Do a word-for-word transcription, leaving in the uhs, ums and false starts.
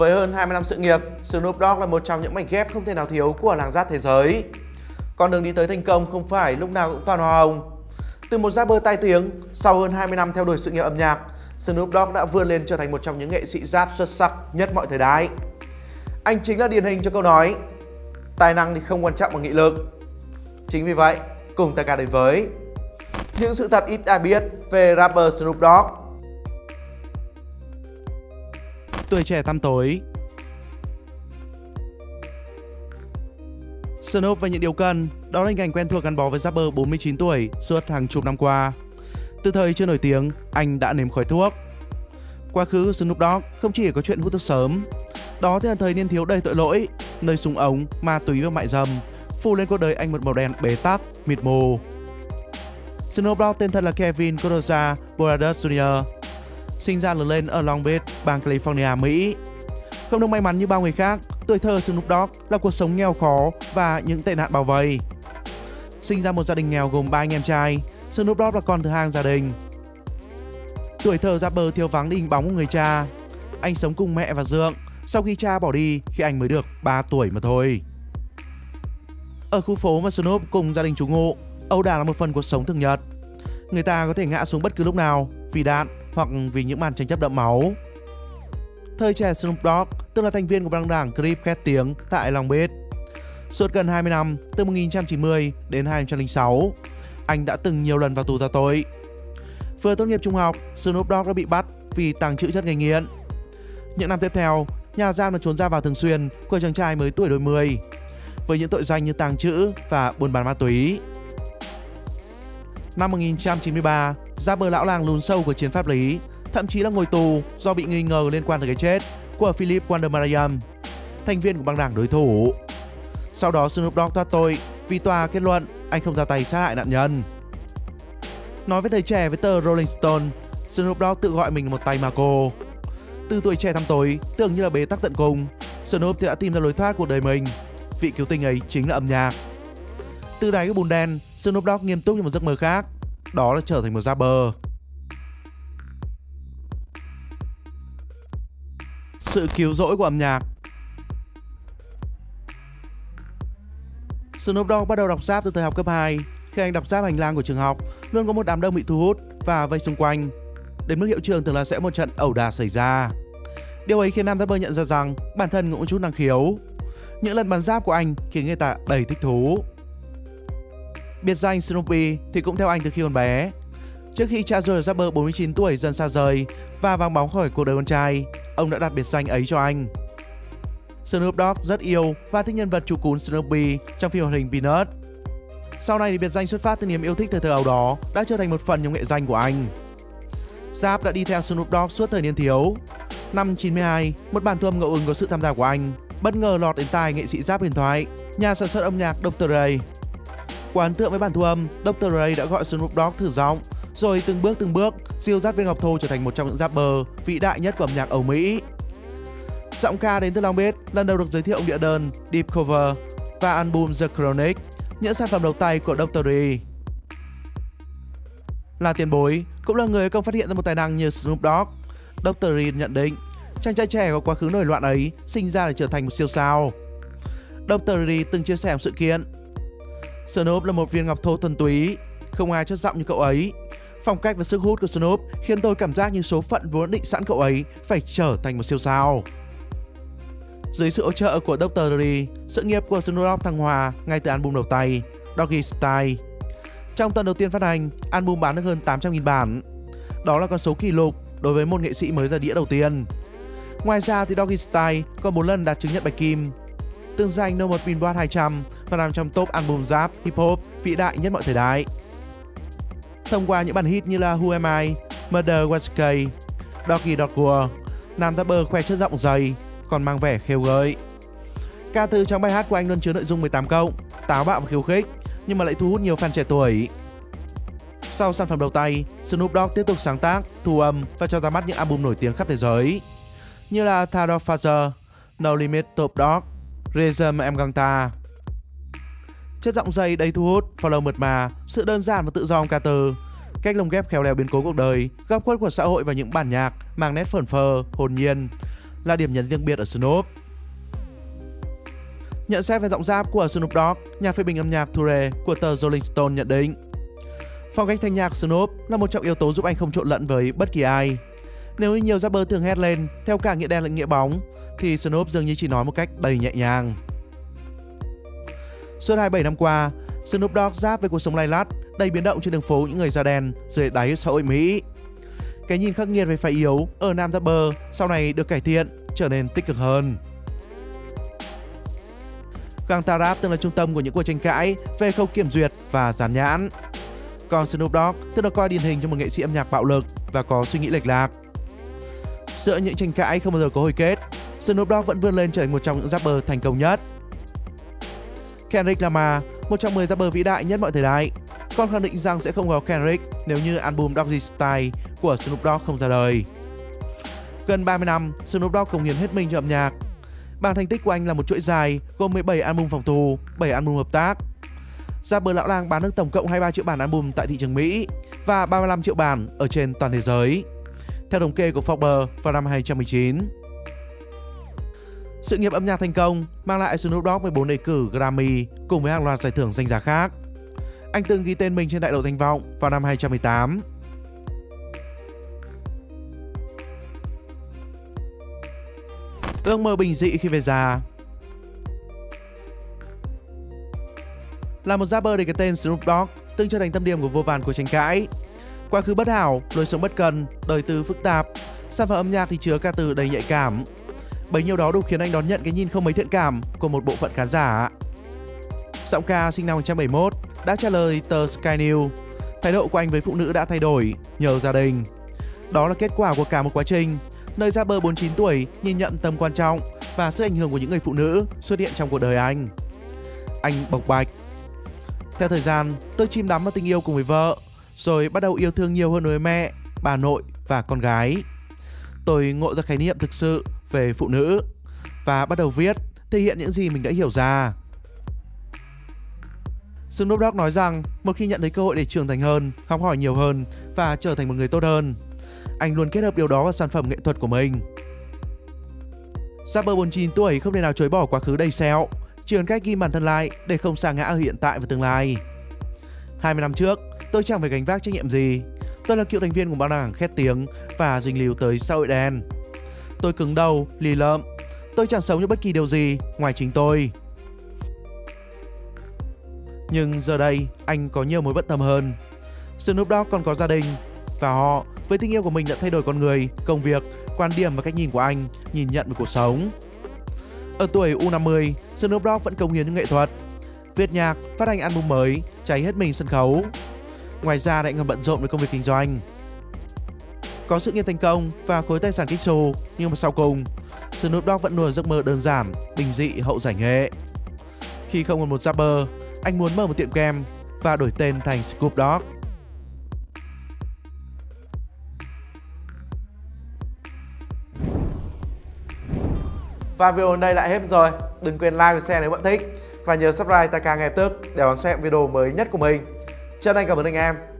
Với hơn hai mươi năm sự nghiệp, Snoop Dogg là một trong những mảnh ghép không thể nào thiếu của làng rap thế giới. Con đường đi tới thành công không phải lúc nào cũng toàn hoa hồng. Từ một rapper tai tiếng, sau hơn hai mươi năm theo đuổi sự nghiệp âm nhạc, Snoop Dogg đã vươn lên trở thành một trong những nghệ sĩ rap xuất sắc nhất mọi thời đại. Anh chính là điển hình cho câu nói tài năng thì không quan trọng bằng nghị lực. Chính vì vậy, cùng tất cả đến với những sự thật ít ai biết về rapper Snoop Dogg. Tuổi trẻ tăm tối. Snoop và những điều cần, đó là hình ảnh quen thuộc gắn bó với rapper bốn mươi chín tuổi suốt hàng chục năm qua. Từ thời chưa nổi tiếng, anh đã nếm khói thuốc. Quá khứ của Snoop Dogg không chỉ có chuyện hút thuốc sớm. Đó thì là thời niên thiếu đầy tội lỗi, nơi súng ống, ma túy và mại dâm phủ lên cuộc đời anh một màu đen bế tắc, mịt mù. Snoop Dogg tên thật là Kevin Cordozar Broadus Junior Sinh ra lớn lên ở Long Beach, bang California, Mỹ. Không được may mắn như bao người khác, tuổi thơ Snoop Dogg là cuộc sống nghèo khó và những tệ nạn bao vây. Sinh ra một gia đình nghèo gồm ba anh em trai, Snoop Dogg là con thứ hai gia đình. Tuổi thơ rapper thiếu vắng đi hình bóng của người cha. Anh sống cùng mẹ và dượng sau khi cha bỏ đi khi anh mới được ba tuổi mà thôi. Ở khu phố mà Snoop cùng gia đình trú ngụ, ẩu đả là một phần cuộc sống thường nhật. Người ta có thể ngã xuống bất cứ lúc nào vì đạn hoặc vì những màn tranh chấp đẫm máu. Thời trẻ Snoop Dogg từng là thành viên của băng đảng Crip khét tiếng tại Long Beach. Suốt gần hai mươi năm, từ một nghìn chín trăm chín mươi đến hai nghìn không trăm linh sáu, anh đã từng nhiều lần vào tù ra tội. Vừa tốt nghiệp trung học, Snoop Dogg đã bị bắt vì tàng trữ chất gây nghiện. Những năm tiếp theo, nhà giam đã trốn ra vào thường xuyên của chàng trai mới tuổi đôi mươi, với những tội danh như tàng trữ và buôn bán ma túy. Năm một nghìn chín trăm chín mươi ba, rapper lão làng lún sâu của chiến pháp lý, thậm chí là ngồi tù do bị nghi ngờ liên quan tới cái chết của Philip Wonder Mariam, thành viên của băng đảng đối thủ. Sau đó Snoop Dogg thoát tội vì tòa kết luận anh không ra tay sát hại nạn nhân. Nói với thời trẻ với tờ Rolling Stone, Snoop Dogg tự gọi mình là một tay ma cô. Từ tuổi trẻ tăm tối, tưởng như là bế tắc tận cùng, Snoop thì đã tìm ra lối thoát cuộc đời mình. Vị cứu tinh ấy chính là âm nhạc. Từ đáy cái bùn đen, Snoop Dogg nghiêm túc như một giấc mơ khác, đó là trở thành một rapper. Sự cứu rỗi của âm nhạc. Snoop Dogg bắt đầu đọc rap từ thời học cấp hai. Khi anh đọc rap hành lang của trường học, luôn có một đám đông bị thu hút và vây xung quanh, đến mức hiệu trường thường là sẽ một trận ẩu đả xảy ra. Điều ấy khiến nam rapper nhận ra rằng bản thân cũng có chút năng khiếu. Những lần bắn rap của anh khiến người ta đầy thích thú. Biệt danh Snoopy thì cũng theo anh từ khi còn bé. Trước khi cha ruột rapper bốn mươi chín tuổi dần xa rời và vắng bóng khỏi cuộc đời con trai, ông đã đặt biệt danh ấy cho anh. Snoop Dogg rất yêu và thích nhân vật chú cún Snoopy trong phim hoạt hình Peanuts. Sau này thì biệt danh xuất phát từ niềm yêu thích thời thơ ấu đó đã trở thành một phần trong nghệ danh của anh. Rap đã đi theo Snoop Dogg suốt thời niên thiếu. Năm chín mươi hai, một bản thu âm ngẫu ứng có sự tham gia của anh bất ngờ lọt đến tai nghệ sĩ rap huyền thoại, nhà sản xuất âm nhạc doctor Dre. Quá ấn tượng với bản thu âm, doctor Dre đã gọi Snoop Dogg thử giọng, rồi từng bước từng bước siêu dắt viên ngọc thô trở thành một trong những rapper vĩ đại nhất của âm nhạc Âu Mỹ. Giọng ca đến từ Long Beach lần đầu được giới thiệu ông đĩa đơn Deep Cover và album The Chronic, những sản phẩm đầu tay của doctor Dre. Là tiền bối, cũng là người công phát hiện ra một tài năng như Snoop Dogg, doctor Dre nhận định chàng trai trẻ có quá khứ nổi loạn ấy sinh ra để trở thành một siêu sao. doctor Dre từng chia sẻ một sự kiện: Snoop là một viên ngọc thô thuần túy, không ai chất giọng như cậu ấy. Phong cách và sức hút của Snoop khiến tôi cảm giác như số phận vốn định sẵn cậu ấy phải trở thành một siêu sao. Dưới sự hỗ trợ của doctor Dre, sự nghiệp của Snoop Dogg thăng hòa ngay từ album đầu tay Doggy Style. Trong tuần đầu tiên phát hành, album bán được hơn tám trăm nghìn bản. Đó là con số kỷ lục đối với một nghệ sĩ mới ra đĩa đầu tiên. Ngoài ra thì Doggy Style còn bốn lần đạt chứng nhận bạch kim, từng giành No một Billboard hai trăm và nằm trong top album rap hip hop vĩ đại nhất mọi thời đại. Thông qua những bản hit như là Who Am I, Murder Was K, Doggy Dogg, nam rapper khoe chất giọng dày còn mang vẻ khêu gợi. Ca từ trong bài hát của anh luôn chứa nội dung mười tám cộng, táo bạo và khiêu khích, nhưng mà lại thu hút nhiều fan trẻ tuổi. Sau sản phẩm đầu tay, Snoop Dogg tiếp tục sáng tác, thu âm và cho ra mắt những album nổi tiếng khắp thế giới như là Tha Doggfather, No Limit Top Dog, Razor Gangsta. Chất giọng dày đầy thu hút, flow mượt mà, sự đơn giản và tự do ca từ, cách lồng ghép khéo léo biến cố cuộc đời, góc khuất của xã hội và những bản nhạc mang nét phởn phờ, hồn nhiên là điểm nhấn riêng biệt ở Snoop. Nhận xét về giọng rap của Snoop Dogg, nhà phê bình âm nhạc Toure của tờ Rolling Stone nhận định phong cách thanh nhạc của Snoop là một trong yếu tố giúp anh không trộn lẫn với bất kỳ ai. Nếu như nhiều rapper thường hét lên theo cả nghĩa đen lẫn nghĩa bóng, thì Snoop dường như chỉ nói một cách đầy nhẹ nhàng. Suốt hai mươi bảy năm qua, Snoop Dogg rap về cuộc sống lay lắt, đầy biến động trên đường phố những người da đen dưới đáy xã hội Mỹ. Cái nhìn khắc nghiệt về phái yếu ở nam rapper sau này được cải thiện, trở nên tích cực hơn. Gangsta rap từng là trung tâm của những cuộc tranh cãi về khâu kiểm duyệt và dán nhãn. Còn Snoop Dogg từng được coi điển hình cho một nghệ sĩ âm nhạc bạo lực và có suy nghĩ lệch lạc. Giữa những tranh cãi không bao giờ có hồi kết, Snoop Dogg vẫn vươn lên trở thành một trong những rapper thành công nhất. Kendrick Lamar, một trong mười rapper vĩ đại nhất mọi thời đại, còn khẳng định rằng sẽ không có Kendrick nếu như album Doggy Style của Snoop Dogg không ra đời. Gần ba mươi năm, Snoop Dogg cống hiến hết mình cho âm nhạc. Bảng thành tích của anh là một chuỗi dài gồm mười bảy album phòng thu, bảy album hợp tác. Rapper lão lang bán được tổng cộng hai mươi ba triệu bản album tại thị trường Mỹ và ba mươi lăm triệu bản ở trên toàn thế giới, theo thống kê của Forbes vào năm hai nghìn không trăm mười chín. Sự nghiệp âm nhạc thành công mang lại Snoop Dogg mười bốn đề cử Grammy cùng với hàng loạt giải thưởng danh giá khác. Anh từng ghi tên mình trên đại lộ danh vọng vào năm hai nghìn không trăm mười tám. Ước mơ bình dị khi về già. Là một rapper để cái tên Snoop Dogg từng trở thành tâm điểm của vô vàn cuộc tranh cãi. Quá khứ bất hảo, lối sống bất cần, đời tư phức tạp, sản phẩm âm nhạc thì chứa ca từ đầy nhạy cảm. Bấy nhiêu đó đủ khiến anh đón nhận cái nhìn không mấy thiện cảm của một bộ phận khán giả. Giọng ca sinh năm một nghìn chín trăm bảy mươi mốt đã trả lời tờ Sky News, thái độ của anh với phụ nữ đã thay đổi nhờ gia đình. Đó là kết quả của cả một quá trình, nơi rapper bốn mươi chín tuổi nhìn nhận tầm quan trọng và sự ảnh hưởng của những người phụ nữ xuất hiện trong cuộc đời anh. Anh bộc bạch: theo thời gian, tôi chìm đắm vào tình yêu cùng với vợ, rồi bắt đầu yêu thương nhiều hơn đối với mẹ, bà nội và con gái. Tôi ngộ ra khái niệm thực sự về phụ nữ và bắt đầu viết, thể hiện những gì mình đã hiểu ra. Snoop Dogg nói rằng một khi nhận thấy cơ hội để trưởng thành hơn, học hỏi nhiều hơn và trở thành một người tốt hơn, anh luôn kết hợp điều đó vào sản phẩm nghệ thuật của mình. Rapper bốn mươi chín tuổi không thể nào chối bỏ quá khứ đầy sẹo, chỉ còn cách ghi bản thân lại để không sa ngã ở hiện tại và tương lai. hai mươi năm trước, tôi chẳng phải gánh vác trách nhiệm gì. Tôi là cựu thành viên của băng đảng khét tiếng và dính líu tới xã hội đen. Tôi cứng đầu, lì lợm. Tôi chẳng sống cho bất kỳ điều gì ngoài chính tôi. Nhưng giờ đây, anh có nhiều mối bận tâm hơn. Snoop Dogg còn có gia đình, và họ với tình yêu của mình đã thay đổi con người, công việc, quan điểm và cách nhìn của anh nhìn nhận về cuộc sống. Ở tuổi U năm mươi, Snoop Dogg vẫn cống hiến cho nghệ thuật, viết nhạc, phát hành album mới, cháy hết mình sân khấu. Ngoài ra lại còn bận rộn với công việc kinh doanh. Có sự nghiệp thành công và khối tài sản kích xù, nhưng mà sau cùng, Snoop Dogg vẫn nuôi giấc mơ đơn giản, bình dị hậu giải nghệ. Khi không còn một rapper, anh muốn mở một tiệm kem và đổi tên thành Scoop Dog. Và video đến đây lại hết rồi. Đừng quên like và share nếu bạn thích. Và nhớ subscribe Taka ngay lập tức để đón xem video mới nhất của mình. Chân thành cảm ơn anh em.